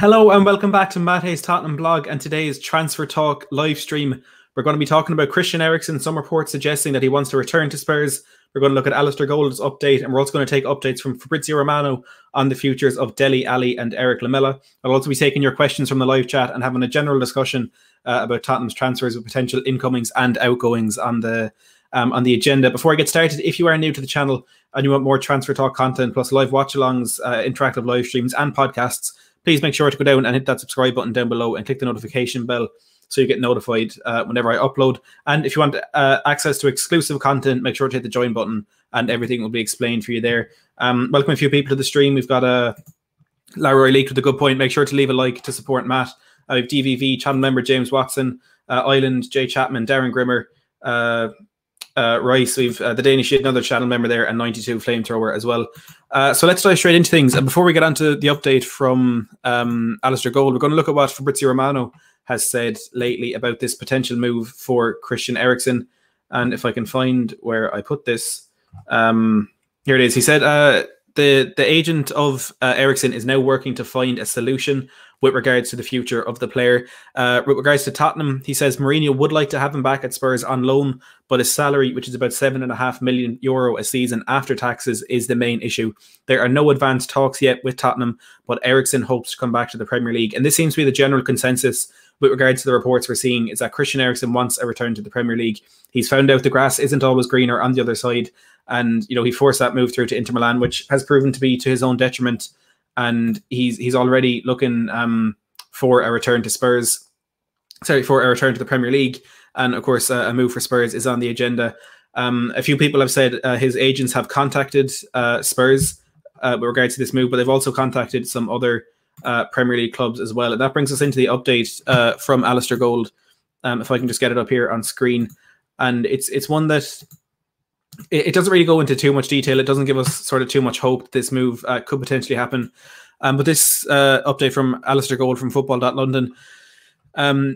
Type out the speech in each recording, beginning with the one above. Hello and welcome back to Matt Hayes Tottenham blog and today's Transfer Talk live stream. We're going to be talking about Christian Eriksen, some reports suggesting that he wants to return to Spurs. We're going to look at Alasdair Gold's update and we're also going to take updates from Fabrizio Romano on the futures of Dele Alli and Eric Lamela. I'll also be taking your questions from the live chat and having a general discussion about Tottenham's transfers with potential incomings and outgoings on the agenda. Before I get started, if you are new to the channel and you want more Transfer Talk content plus live watch-alongs, interactive live streams and podcasts, please make sure to go down and hit that subscribe button down below and click the notification bell so you get notified whenever I upload. And if you want access to exclusive content, make sure to hit the join button and everything will be explained for you there. Welcome a few people to the stream. We've got Larry Leak with a good point. Make sure to leave a like to support Matt. We've DVV, channel member James Watson, Island, Jay Chapman, Darren Grimmer, Rice, we've the Danish, another channel member there, and 92 Flamethrower as well. So let's dive straight into things. And before we get on to the update from Alasdair Gold, we're going to look at what Fabrizio Romano has said lately about this potential move for Christian Eriksen. And if I can find where I put this, here it is. He said, the agent of Eriksen is now working to find a solution with regards to the future of the player. With regards to Tottenham, he says Mourinho would like to have him back at Spurs on loan, but his salary, which is about €7.5 million a season after taxes, is the main issue. There are no advanced talks yet with Tottenham, but Eriksen hopes to come back to the Premier League. And this seems to be the general consensus with regards to the reports we're seeing, is that Christian Eriksen wants a return to the Premier League. He's found out the grass isn't always greener on the other side. And, you know, he forced that move through to Inter Milan, which has proven to be to his own detriment. And he's already looking for a return to Spurs. Sorry, for a return to the Premier League. And, of course, a move for Spurs is on the agenda. A few people have said his agents have contacted Spurs with regards to this move, but they've also contacted some other Premier League clubs as well. And that brings us into the update from Alasdair Gold. If I can just get it up here on screen. And it's one that... It doesn't really go into too much detail. It doesn't give us sort of too much hope that this move could potentially happen. But this update from Alasdair Gold from football.london,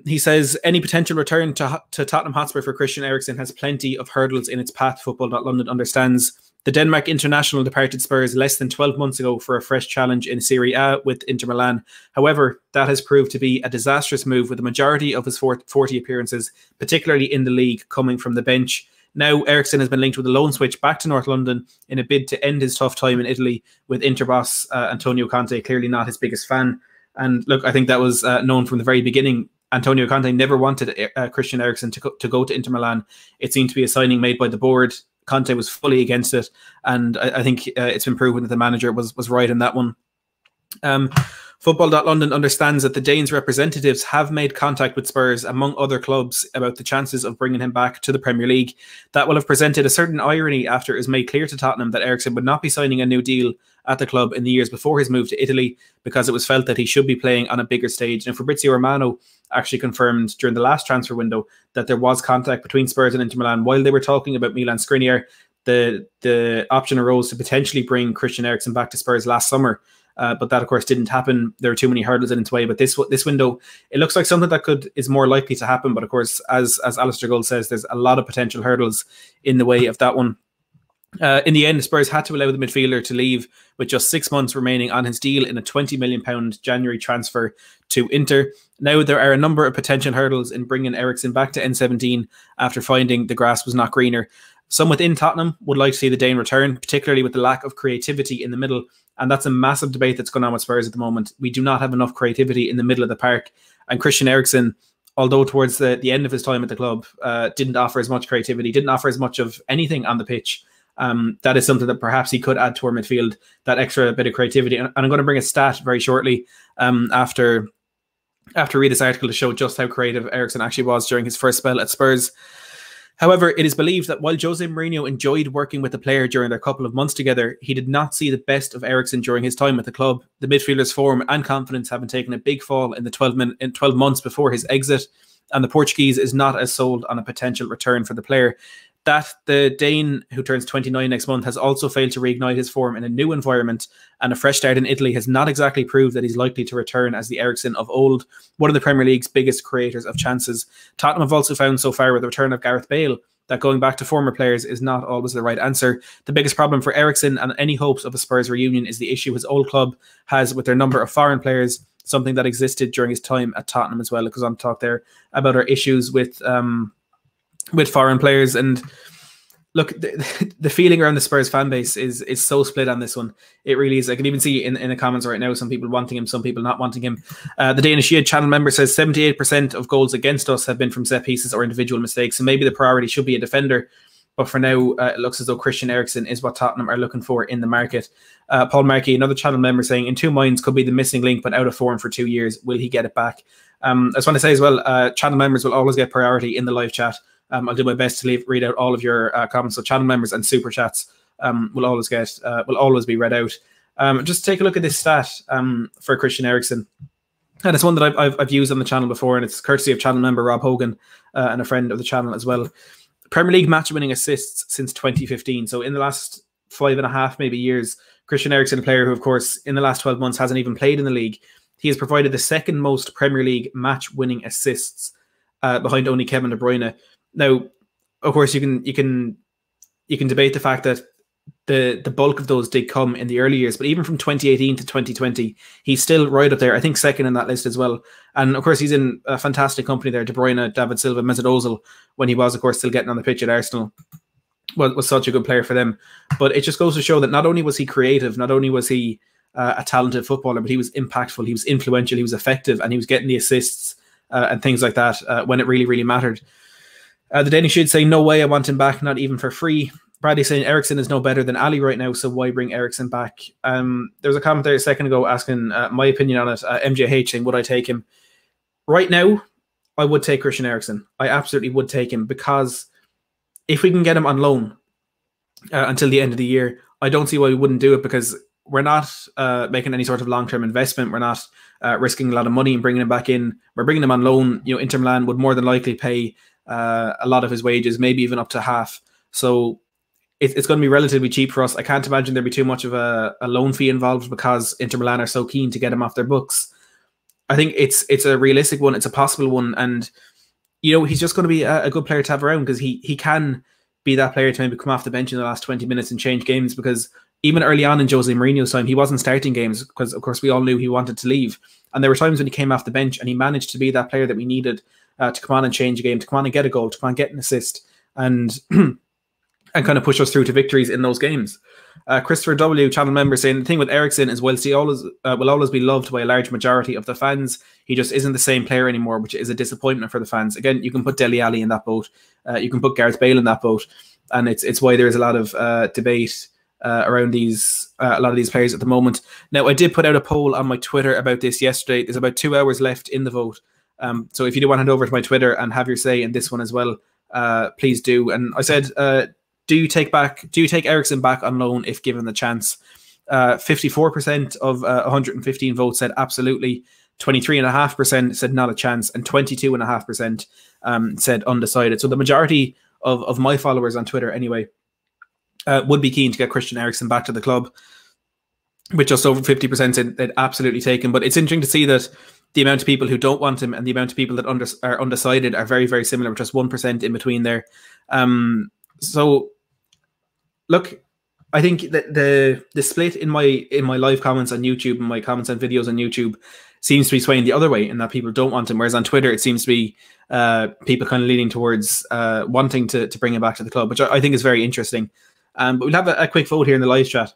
he says, any potential return to Tottenham Hotspur for Christian Eriksen has plenty of hurdles in its path. Football.london understands the Denmark international departed Spurs less than 12 months ago for a fresh challenge in Serie A with Inter Milan. However, that has proved to be a disastrous move, with the majority of his 40 appearances, particularly in the league, coming from the bench. Now, Eriksen has been linked with a loan switch back to North London in a bid to end his tough time in Italy with Inter boss Antonio Conte, clearly not his biggest fan. And look, I think that was known from the very beginning. Antonio Conte never wanted Christian Eriksen to go to Inter Milan. It seemed to be a signing made by the board. Conte was fully against it. And I think it's been proven that the manager was right in that one. Football.London understands that the Danes' representatives have made contact with Spurs, among other clubs, about the chances of bringing him back to the Premier League. That will have presented a certain irony after it was made clear to Tottenham that Eriksen would not be signing a new deal at the club in the years before his move to Italy, because it was felt that he should be playing on a bigger stage. And Fabrizio Romano actually confirmed during the last transfer window that there was contact between Spurs and Inter Milan while they were talking about Milan Skriniar. The option arose to potentially bring Christian Eriksen back to Spurs last summer. But that, of course, didn't happen. There are too many hurdles in its way. But this window, it looks like something that is more likely to happen. But of course, as Alasdair Gold says, there's a lot of potential hurdles in the way of that one. In the end, Spurs had to allow the midfielder to leave with just 6 months remaining on his deal in a £20 million January transfer to Inter. Now, there are a number of potential hurdles in bringing Eriksen back to N17 after finding the grass was not greener. Some within Tottenham would like to see the Dane return, particularly with the lack of creativity in the middle. And that's a massive debate that's going on with Spurs at the moment. We do not have enough creativity in the middle of the park. And Christian Eriksen, although towards the end of his time at the club, didn't offer as much creativity, didn't offer as much of anything on the pitch. That is something that perhaps he could add to our midfield, that extra bit of creativity. And I'm going to bring a stat very shortly after I read this article to show just how creative Eriksen actually was during his first spell at Spurs. However, it is believed that while Jose Mourinho enjoyed working with the player during their couple of months together, he did not see the best of Eriksen during his time at the club. The midfielder's form and confidence having taken a big fall in the 12 months before his exit, and the Portuguese is not as sold on a potential return for the player. That the Dane, who turns 29 next month, has also failed to reignite his form in a new environment, and a fresh start in Italy has not exactly proved that he's likely to return as the Eriksen of old, one of the Premier League's biggest creators of chances. Tottenham have also found so far with the return of Gareth Bale that going back to former players is not always the right answer. The biggest problem for Eriksen and any hopes of a Spurs reunion is the issue his old club has with their number of foreign players something that existed during his time at Tottenham as well, because I'm talking there about our issues with foreign players. And look, the feeling around the Spurs fan base is so split on this one. It really is. I can even see in the comments right now, some people wanting him, some people not wanting him. The Danish Yid channel member says 78% of goals against us have been from set pieces or individual mistakes. So maybe the priority should be a defender. But for now, it looks as though Christian Eriksen is what Tottenham are looking for in the market. Paul Markey, another channel member, saying, in two minds, could be the missing link, but out of form for 2 years. Will he get it back? I just want to say as well, channel members will always get priority in the live chat. I'll do my best to read out all of your comments. So channel members and super chats will always be read out. Just take a look at this stat for Christian Eriksen, and it's one that I've used on the channel before, and it's courtesy of channel member Rob Hogan and a friend of the channel as well. Premier League match-winning assists since 2015. So in the last 5.5 maybe years, Christian Eriksen, a player who, of course, in the last 12 months hasn't even played in the league, he has provided the second most Premier League match-winning assists behind only Kevin De Bruyne. Now, of course, you can debate the fact that the bulk of those did come in the early years, but even from 2018 to 2020, he's still right up there. I think second in that list as well. And of course, he's in a fantastic company there. De Bruyne, David Silva, Mesut Ozil, when he was, of course, still getting on the pitch at Arsenal, was such a good player for them. But it just goes to show that not only was he creative, not only was he a talented footballer, but he was impactful, he was influential, he was effective, and he was getting the assists and things like that when it really, really mattered. The Danish should say, no way I want him back, not even for free. Bradley saying, Eriksen is no better than Ali right now, so why bring Eriksen back? There was a comment there a second ago asking my opinion on it. MJH saying, would I take him? Right now, I would take Christian Eriksen. I absolutely would take him, because if we can get him on loan until the end of the year, I don't see why we wouldn't do it, because we're not making any sort of long-term investment. We're not risking a lot of money and bringing him back in. We're bringing him on loan. You know, Inter Milan would more than likely pay a lot of his wages, maybe even up to half. So it's going to be relatively cheap for us. I can't imagine there'd be too much of a loan fee involved, because Inter Milan are so keen to get him off their books. I think it's a realistic one. It's a possible one. And, you know, he's just going to be a good player to have around, because he can be that player to maybe come off the bench in the last 20 minutes and change games, because even early on in Jose Mourinho's time, he wasn't starting games because, of course, we all knew he wanted to leave. And there were times when he came off the bench and he managed to be that player that we needed to come on and change a game, to come on and get a goal, to come on and get an assist, and and kind of push us through to victories in those games. Christopher W, channel member, saying, the thing with Eriksen is, whilst he always will always be loved by a large majority of the fans, he just isn't the same player anymore, which is a disappointment for the fans. Again, you can put Dele Alli in that boat. You can put Gareth Bale in that boat. And it's why there is a lot of debate around a lot of these players at the moment. Now, I did put out a poll on my Twitter about this yesterday. There's about 2 hours left in the vote. So if you do want to head over to my Twitter and have your say in this one as well, please do. And I said, do you take Eriksen back on loan if given the chance? 54% of 115 votes said absolutely. 23.5% said not a chance, and 22.5% said undecided. So the majority of my followers on Twitter anyway would be keen to get Christian Eriksen back to the club, with just over 50% said they'd absolutely take him. But it's interesting to see that the amount of people who don't want him and the amount of people that are undecided are very, very similar, with just 1% in between there. So, look, I think that the split in my live comments on YouTube and my comments on videos on YouTube seems to be swaying the other way, in that people don't want him, whereas on Twitter it seems to be people kind of leaning towards wanting to bring him back to the club, which I think is very interesting. But we'll have a quick vote here in the live chat.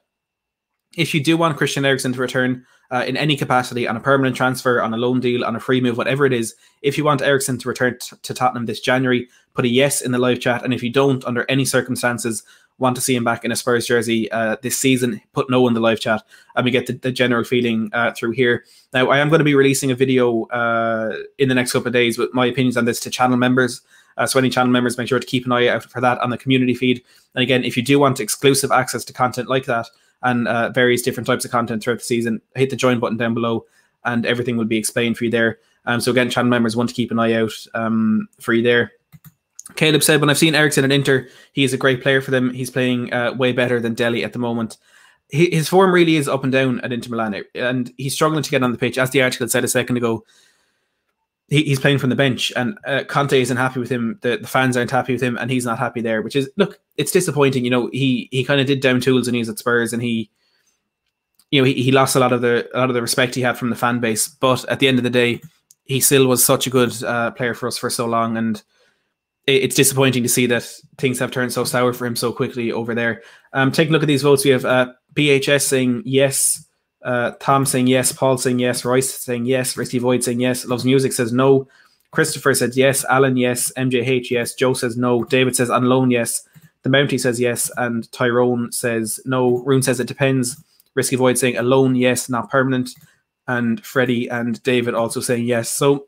If you do want Christian Eriksen to return in any capacity, on a permanent transfer, on a loan deal, on a free move, whatever it is, if you want Eriksen to return to Tottenham this January, put a yes in the live chat. And if you don't, under any circumstances, want to see him back in a Spurs jersey this season, put no in the live chat. And we get the general feeling through here. Now, I am going to be releasing a video in the next couple of days with my opinions on this to channel members. So any channel members, make sure to keep an eye out for that on the community feed. And again, if you do want exclusive access to content like that, and various different types of content throughout the season, hit the join button down below and everything will be explained for you there. So again, channel members, want to keep an eye out for you there. Caleb said, when I've seen Eriksen at Inter, he is a great player for them. He's playing way better than Dele at the moment. His form really is up and down at Inter Milan, and he's struggling to get on the pitch. As the article said a second ago, he's playing from the bench, and Conte isn't happy with him. The fans aren't happy with him, and he's not happy there, which is, look, it's disappointing. You know, he kind of did down tools when he was at Spurs, and he you know, he lost a lot of the respect he had from the fan base. But at the end of the day, he still was such a good player for us for so long, and it's disappointing to see that things have turned so sour for him so quickly over there. Take a look at these votes. We have PHS saying yes, Tom saying yes, Paul saying yes, Royce saying yes, Risty Void saying yes, Loves Music says no, Christopher says yes, Alan yes, MJH yes, Joe says no, David says on loan yes, The Mountie says yes, and Tyrone says no, Rune says it depends, Risky Void saying alone yes, not permanent, and Freddie and David also saying yes. So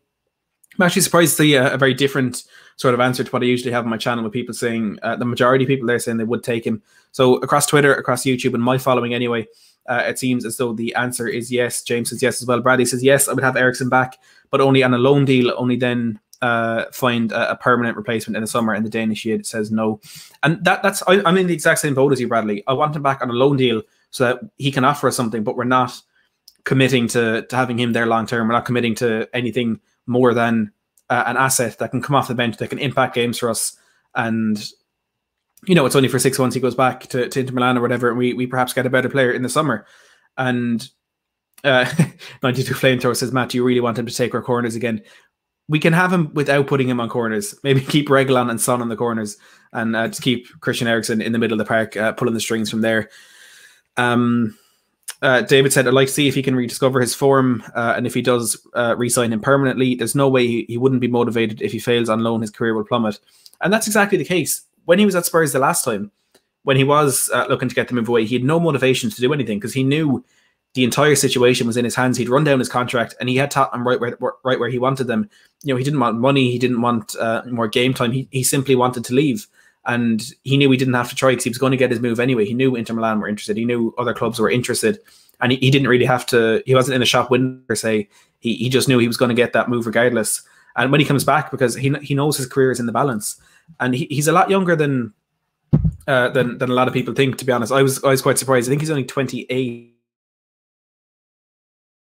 I'm actually surprised to see a very different sort of answer to what I usually have on my channel, with people saying, the majority of people there saying they would take him. So across Twitter, across YouTube, and my following anyway, it seems as though the answer is yes. James says yes as well. Bradley says yes, I would have Eriksen back, but only on a loan deal, only then find a permanent replacement in the summer. And the Danish Yid says no. And I'm in the exact same boat as you, Bradley. I want him back on a loan deal so that he can offer us something, but we're not committing to having him there long term. We're not committing to anything more than an asset that can come off the bench, that can impact games for us. And, you know, it's only for 6 months he goes back to Inter Milan or whatever, and we perhaps get a better player in the summer. And 92 Flamethrower says, Matt, do you really want him to take our corners again? We can have him without putting him on corners. Maybe keep Reguilon and Son on the corners, and just keep Christian Eriksen in the middle of the park, pulling the strings from there. David said, I'd like to see if he can rediscover his form, and if he does, re-sign him permanently. There's no way he wouldn't be motivated. If he fails on loan, his career will plummet. And that's exactly the case. When he was at Spurs the last time, when he was looking to get the move away, he had no motivation to do anything because he knew the entire situation was in his hands. He'd run down his contract, and he had Tottenham right where he wanted them. You know, he didn't want money. He didn't want more game time. He simply wanted to leave. And he knew he didn't have to try because he was going to get his move anyway. He knew Inter Milan were interested. He knew other clubs were interested. And he didn't really have to, he wasn't in a shop window per se. He just knew he was going to get that move regardless. And when he comes back, because he knows his career is in the balance. And he's a lot younger than a lot of people think, to be honest. I was quite surprised. I think he's only 28.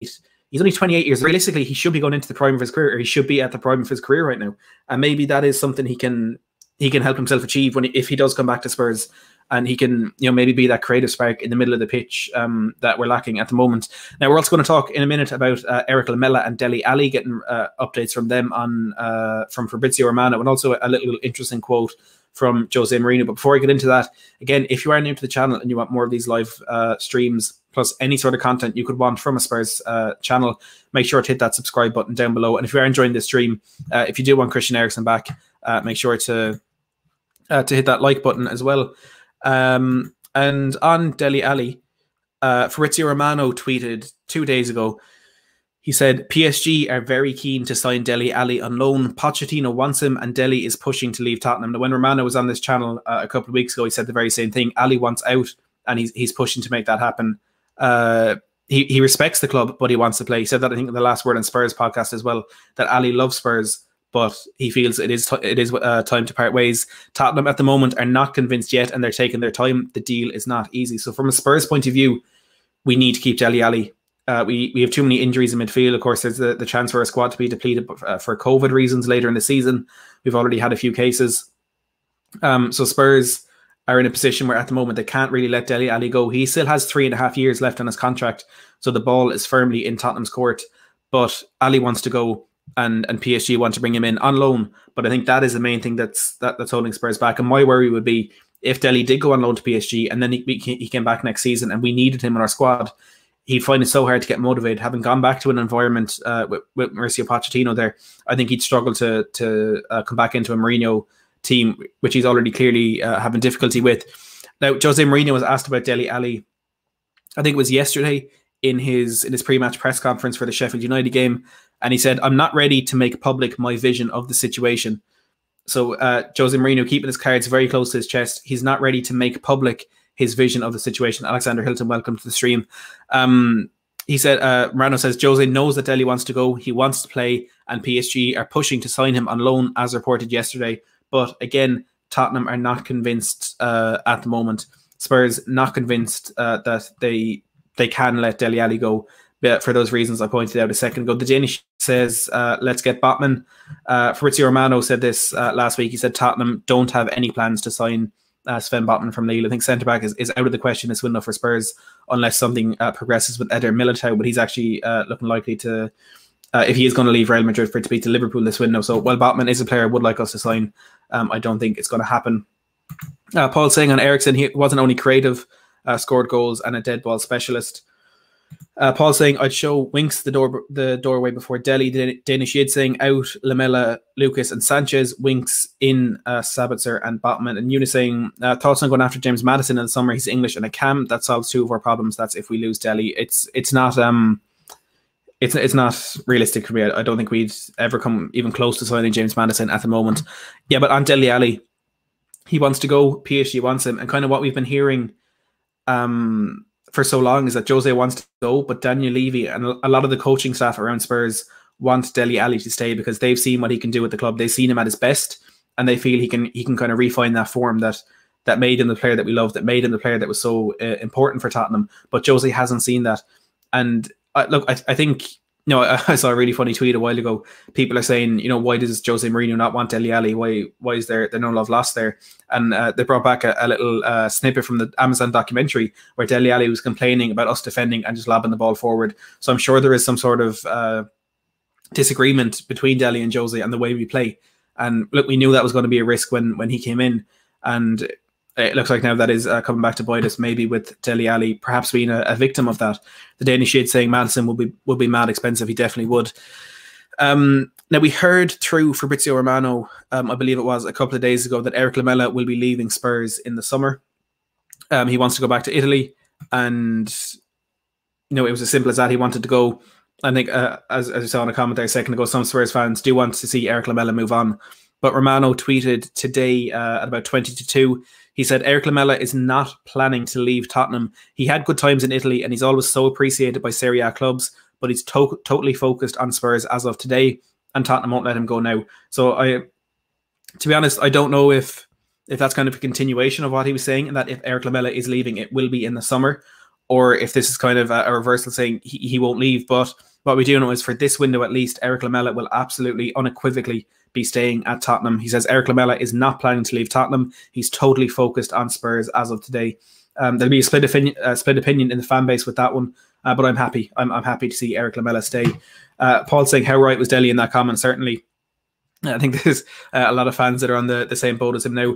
He's only 28 years. Realistically, he should be going into the prime of his career, or he should be at the prime of his career right now. And maybe that is something he can help himself achieve if he does come back to Spurs, and he can, you know, maybe be that creative spark in the middle of the pitch that we're lacking at the moment. Now, we're also going to talk in a minute about Eric Lamela and Dele Alli, getting updates from them on from Fabrizio Romano, and also a little interesting quote from Jose Mourinho. But before I get into that, again, if you are new to the channel and you want more of these live streams, plus any sort of content you could want from a Spurs channel, make sure to hit that subscribe button down below. And if you are enjoying this stream, if you do want Christian Eriksen back, make sure to hit that like button as well. And on Dele Alli, Fabrizio Romano tweeted 2 days ago. He said, PSG are very keen to sign Dele Alli on loan. Pochettino wants him, and Dele is pushing to leave Tottenham. Now, when Romano was on this channel a couple of weeks ago, he said the very same thing. Ali wants out, and he's pushing to make that happen. He respects the club, but he wants to play. He said that, I think, in the Last Word on Spurs podcast as well, that Ali loves Spurs, but he feels it is time to part ways. Tottenham at the moment are not convinced yet, and they're taking their time. The deal is not easy. So from a Spurs point of view, we need to keep Dele Alli. We have too many injuries in midfield. Of course, there's the chance for our squad to be depleted for COVID reasons later in the season. We've already had a few cases. So Spurs are in a position where at the moment they can't really let Dele Alli go. He still has 3.5 years left on his contract, so the ball is firmly in Tottenham's court. But Ali wants to go, and PSG want to bring him in on loan. But I think that is the main thing that's holding Spurs back. And my worry would be if Dele did go on loan to PSG and then he came back next season and we needed him in our squad, he'd find it so hard to get motivated. Having gone back to an environment with Mauricio Pochettino there, I think he'd struggle to come back into a Mourinho team, which he's already clearly having difficulty with. Now, Jose Mourinho was asked about Dele Alli, I think it was yesterday, in his pre-match press conference for the Sheffield United game, and he said, I'm not ready to make public my vision of the situation. So Jose Mourinho keeping his cards very close to his chest. He's not ready to make public his vision of the situation. Alexander Hilton, welcome to the stream. He said, Marano says, Jose knows that Dele wants to go. He wants to play, and PSG are pushing to sign him on loan, as reported yesterday. But again, Tottenham are not convinced at the moment. Spurs not convinced that they can let Dele Alli go. But for those reasons I pointed out a second ago. The Danish says, let's get Botman. Fabrizio Romano said this last week. He said, Tottenham don't have any plans to sign Sven Botman from Lille. I think centre-back is out of the question this window for Spurs unless something progresses with Edir Militao, but he's actually looking likely to, if he is going to leave Real Madrid, for it to be to Liverpool this window. So while Botman is a player I would like us to sign, I don't think it's going to happen. Paul saying on Eriksen, he wasn't only creative, scored goals and a dead ball specialist. Paul saying, I'd show Winks the doorway before Dele. Danish Yid saying, out Lamela, Lucas and Sanchez. Winks in Sabitzer and Botman. And Yuna saying, thoughts on going after James Maddison in the summer. He's English and a cam. That solves two of our problems. That's if we lose Dele. It's not realistic for me. I don't think we'd ever come even close to signing James Maddison at the moment. Yeah, but on Dele Alli, he wants to go. PSG wants him. And kind of what we've been hearing for so long is that Jose wants to go, but Daniel Levy and a lot of the coaching staff around Spurs want Dele Alli to stay because they've seen what he can do with the club. They've seen him at his best, and they feel he can kind of refine that form that made him the player that we loved, that made him the player that was so important for Tottenham. But Jose hasn't seen that. And look, I think, you know, I saw a really funny tweet a while ago. People are saying, you know, why does Jose Mourinho not want Dele Alli? Why is there no love lost there? And they brought back a little snippet from the Amazon documentary where Dele Alli was complaining about us defending and just lobbing the ball forward. So I'm sure there is some sort of disagreement between Dele and Jose and the way we play. And look, we knew that was going to be a risk when he came in, and it looks like now that is coming back to bite us, maybe with Dele Alli perhaps being a victim of that. The Danish Shade saying Madison would be mad expensive. He definitely would. Now, we heard through Fabrizio Romano, I believe it was a couple of days ago, that Eric Lamela will be leaving Spurs in the summer. He wants to go back to Italy, and you know, it was as simple as that. He wanted to go. I think, as I saw in a comment there a second ago, some Spurs fans do want to see Eric Lamela move on. But Romano tweeted today at about 1:40. He said, Eric Lamela is not planning to leave Tottenham. He had good times in Italy and he's always so appreciated by Serie A clubs, but he's totally focused on Spurs as of today and Tottenham won't let him go now. So, to be honest, I don't know if that's kind of a continuation of what he was saying, and that if Eric Lamela is leaving, it will be in the summer, or if this is kind of a reversal saying he won't leave. But what we do know is for this window at least, Eric Lamela will absolutely unequivocally be staying at Tottenham. He says Eric Lamela is not planning to leave Tottenham. He's totally focused on Spurs as of today. There'll be a split opinion in the fan base with that one, but I'm happy. I'm happy to see Eric Lamela stay. Paul saying, how right was Dele in that comment? Certainly. I think there's a lot of fans that are on the same boat as him now.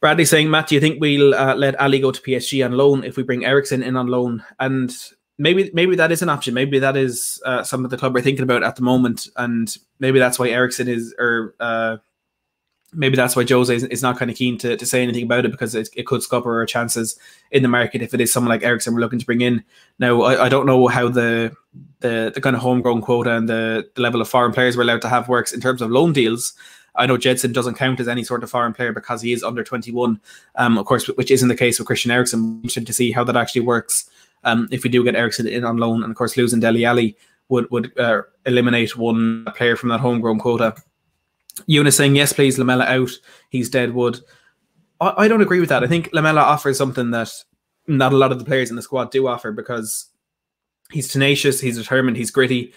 Bradley saying, Matt, do you think we'll let Ali go to PSG on loan if we bring Eriksen in on loan? And maybe that is an option. Maybe that is something the club are thinking about at the moment, and maybe that's why Eriksen is, or maybe that's why Jose is not kind of keen to say anything about it, because it could scupper our chances in the market if it is someone like Eriksen we're looking to bring in. Now, I don't know how the kind of homegrown quota and the level of foreign players we're allowed to have works in terms of loan deals. I know Jedson doesn't count as any sort of foreign player because he is under 21, of course, which isn't the case with Christian Eriksen. To see how that actually works if we do get Eriksen in on loan, and of course losing Dele Alli would eliminate one player from that homegrown quota. Yuna saying, yes, please, Lamela out. He's dead wood. I don't agree with that. I think Lamela offers something that not a lot of the players in the squad do offer, because he's tenacious, he's determined, he's gritty.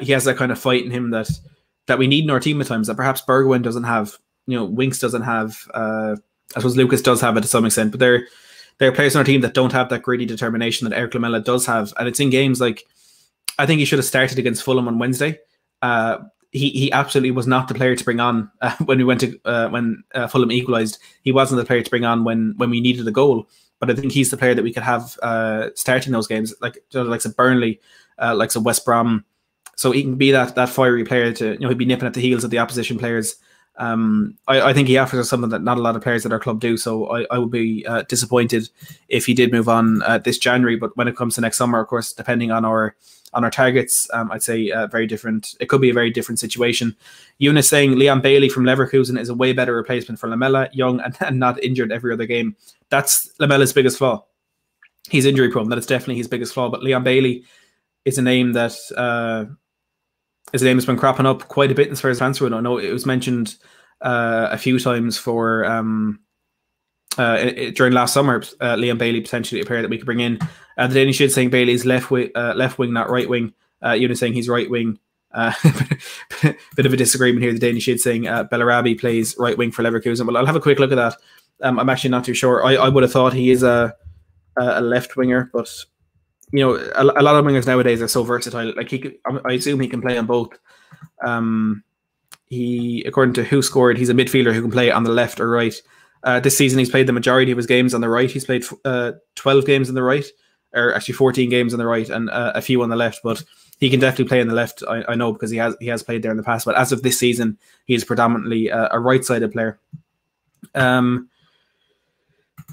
He has that kind of fight in him that we need in our team at times, that perhaps Bergwijn doesn't have, you know, Winks doesn't have, I suppose Lucas does have it to some extent, but there are players in our team that don't have that gritty determination that Eric Lamela does have. And it's in games like, I think he should have started against Fulham on Wednesday. He absolutely was not the player to bring on when we went to, when Fulham equalised. He wasn't the player to bring on when we needed a goal. But I think he's the player that we could have starting those games, like some Burnley, like some West Brom. So he can be that fiery player to, you know, he'd be nipping at the heels of the opposition players. I think he offers us something that not a lot of players at our club do. So I would be disappointed if he did move on this January. But when it comes to next summer, of course, depending on our targets, I'd say very different. It could be a very different situation. Eunice saying Leon Bailey from Leverkusen is a way better replacement for Lamela, young and not injured every other game. That's Lamela's biggest flaw. He's injury prone. That is definitely his biggest flaw. But Leon Bailey is a name that... his name has been cropping up quite a bit in Spurs transfer window. I know it was mentioned a few times for during last summer. Leon Bailey potentially a player that we could bring in. The Daily Shit saying Bailey's left wing, not right wing. Yuna saying he's right wing. Bit of a disagreement here. The Daily Shit saying Bellarabi plays right wing for Leverkusen. Well, I'll have a quick look at that. I'm actually not too sure. I would have thought he is a left winger, but you know, a lot of wingers nowadays are so versatile. Like he, I assume he can play on both. He, according to Who Scored, he's a midfielder who can play on the left or right. This season, he's played the majority of his games on the right. He's played 12 games on the right, or actually 14 games on the right, and a few on the left. But he can definitely play on the left. I know because he has played there in the past. But as of this season, he is predominantly a right-sided player.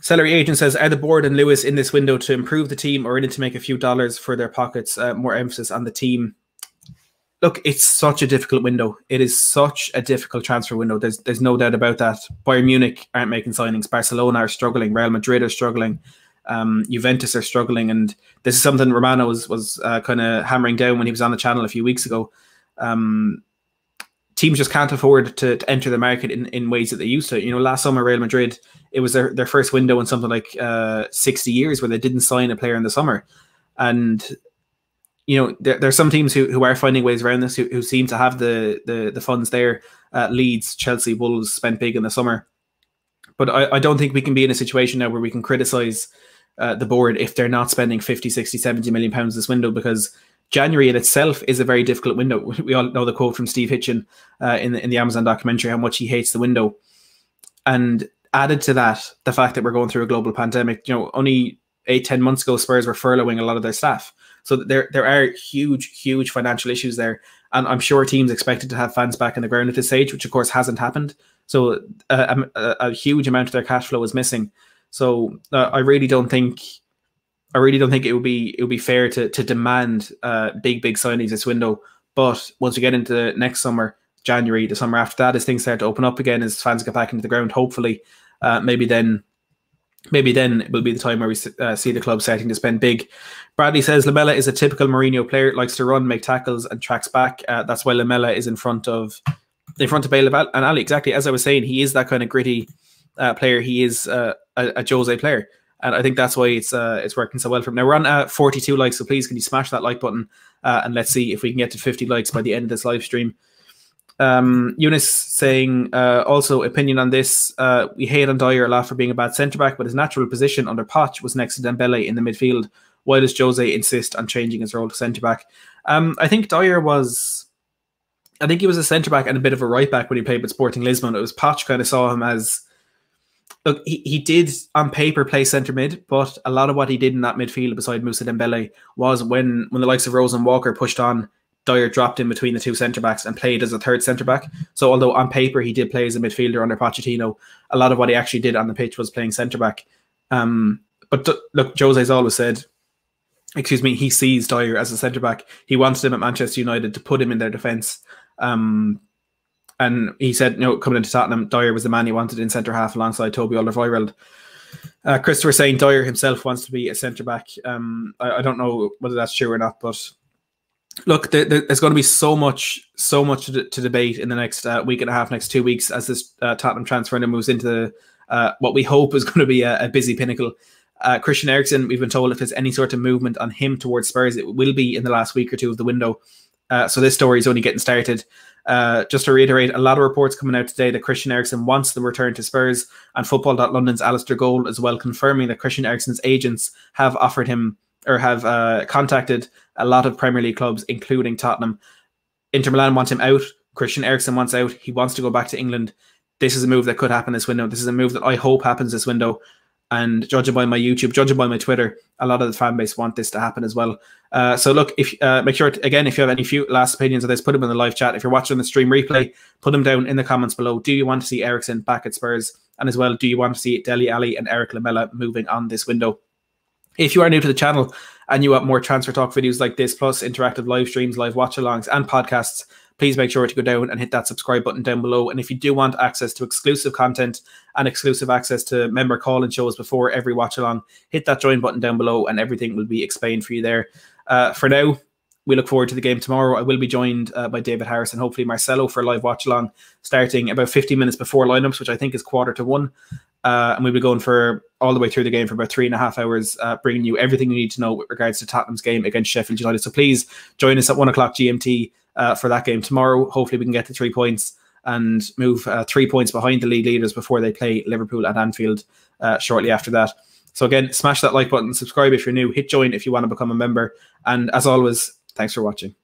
Salary Agent says, are the board and Lewis in this window to improve the team or in it to make a few dollars for their pockets? More emphasis on the team. Look, it's such a difficult window. It is such a difficult transfer window. There's no doubt about that. Bayern Munich aren't making signings. Barcelona are struggling. Real Madrid are struggling. Juventus are struggling. And this is something Romano was kind of hammering down when he was on the channel a few weeks ago. Teams just can't afford to enter the market in ways that they used to. You know, last summer, Real Madrid, it was their first window in something like 60 years where they didn't sign a player in the summer. And, you know, there are some teams who are finding ways around this, who seem to have the funds there. Leeds, Chelsea, Wolves spent big in the summer. But I don't think we can be in a situation now where we can criticise the board if they're not spending 50, 60, 70 million pounds this window, because January in itself is a very difficult window. We all know the quote from Steve Hitchin in the Amazon documentary, how much he hates the window. And added to that, the fact that we're going through a global pandemic. You know, only 8-10 months ago, Spurs were furloughing a lot of their staff. So there are huge, huge financial issues there. And I'm sure teams expected to have fans back in the ground at this stage, which of course hasn't happened. So a huge amount of their cash flow is missing. So I really don't think it would be fair to demand big signings this window. But once we get into next summer, January, the summer after that, as things start to open up again, as fans get back into the ground, hopefully, maybe then it will be the time where we see the club starting to spend big. Bradley says Lamela is a typical Mourinho player, likes to run, make tackles, and tracks back. That's why Lamela is in front of Bale and Ali. Exactly as I was saying, he is that kind of gritty player. He is a Jose player. And I think that's why it's working so well for him. Now we're on 42 likes, so please can you smash that like button and let's see if we can get to 50 likes by the end of this live stream. Eunice saying also opinion on this. We hate on Dyer a lot for being a bad centre back, but his natural position under Poch was next to Dembele in the midfield. Why does Jose insist on changing his role to centre back? I think Dyer was, I think he was a centre back and a bit of a right back when he played with Sporting Lisbon. It was Poch kind of saw him as. Look, he did on paper play centre mid, but a lot of what he did in that midfield beside Moussa Dembele was when the likes of Rose and Walker pushed on, Dyer dropped in between the two centre backs and played as a third centre back. So although on paper he did play as a midfielder under Pochettino, a lot of what he actually did on the pitch was playing centre back. But look, Jose's always said, excuse me, he sees Dyer as a centre back. He wanted him at Manchester United to put him in their defence. And he said, no, coming into Tottenham, Dyer was the man he wanted in centre-half alongside Toby Alderweireld. Christopher saying Dyer himself wants to be a centre-back. I don't know whether that's true or not, but look, there's going to be so much to debate in the next week and a half, next 2 weeks, as this Tottenham transfer window moves into what we hope is going to be a busy pinnacle. Christian Eriksen, we've been told if there's any sort of movement on him towards Spurs, it will be in the last week or two of the window. So this story is only getting started. Just to reiterate, a lot of reports coming out today that Christian Eriksen wants the return to Spurs, and Football.London's Alasdair Gold as well confirming that Christian Eriksen's agents have offered him or have contacted a lot of Premier League clubs, including Tottenham. Inter Milan want him out. Christian Eriksen wants out. He wants to go back to England. This is a move that could happen this window. This is a move that I hope happens this window. And judging by my YouTube, judging by my Twitter, a lot of the fan base want this to happen as well. So look, make sure, again, if you have any few last opinions of this, put them in the live chat. If you're watching the stream replay, put them down in the comments below. Do you want to see Eriksen back at Spurs? And as well, do you want to see Dele Alli and Eric Lamela moving on this window? If you are new to the channel and you want more transfer talk videos like this, plus interactive live streams, live watch-alongs and podcasts, please make sure to go down and hit that subscribe button down below. And if you do want access to exclusive content and exclusive access to member call-in shows before every watch-along, hit that join button down below and everything will be explained for you there. For now, we look forward to the game tomorrow. I will be joined by David Harris and hopefully Marcelo for a live watch-along starting about 15 minutes before lineups, which I think is 1:15. And we'll be going for all the way through the game for about 3.5 hours, bringing you everything you need to know with regards to Tottenham's game against Sheffield United. So please join us at 1:00 GMT. For that game tomorrow. Hopefully we can get the 3 points and move 3 points behind the league leaders before they play Liverpool at Anfield shortly after that. So again, smash that like button, subscribe if you're new, hit join if you want to become a member, and as always, thanks for watching.